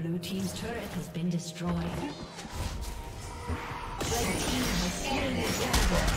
Blue team's turret has been destroyed. Red team has slain the dragon.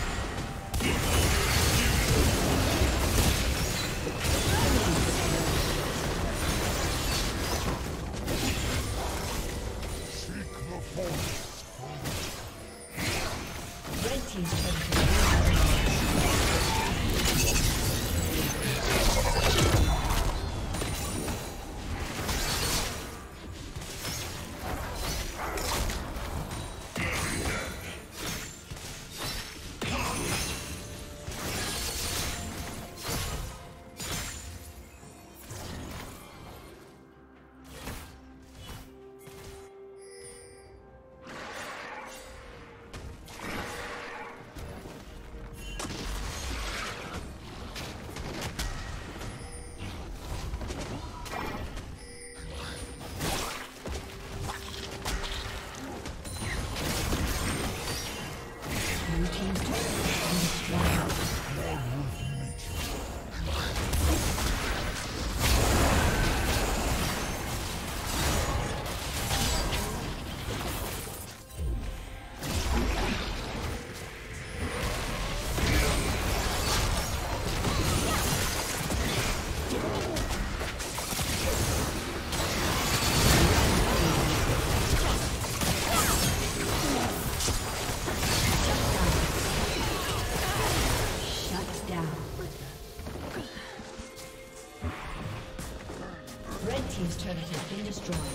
team's turret has been destroyed.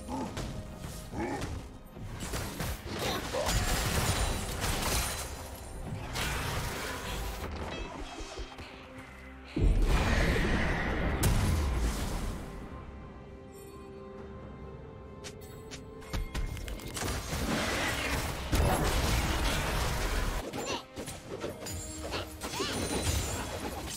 Destroyed.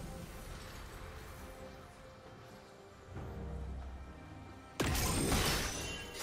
team's turret has been destroyed.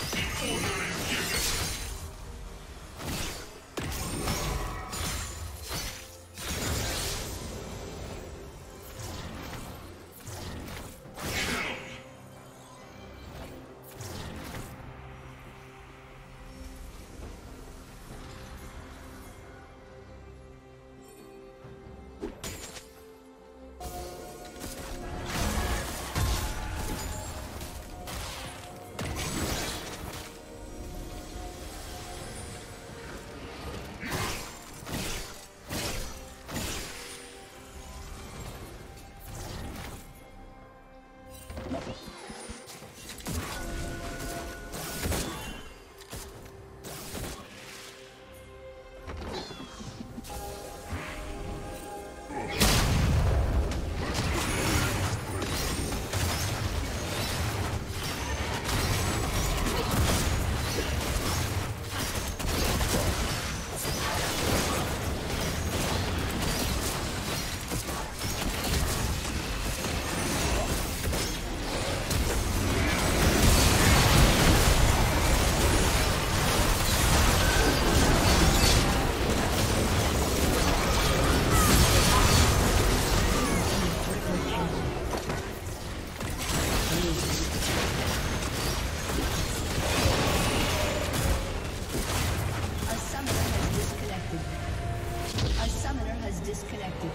disconnected.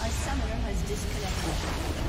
Our summoner has disconnected.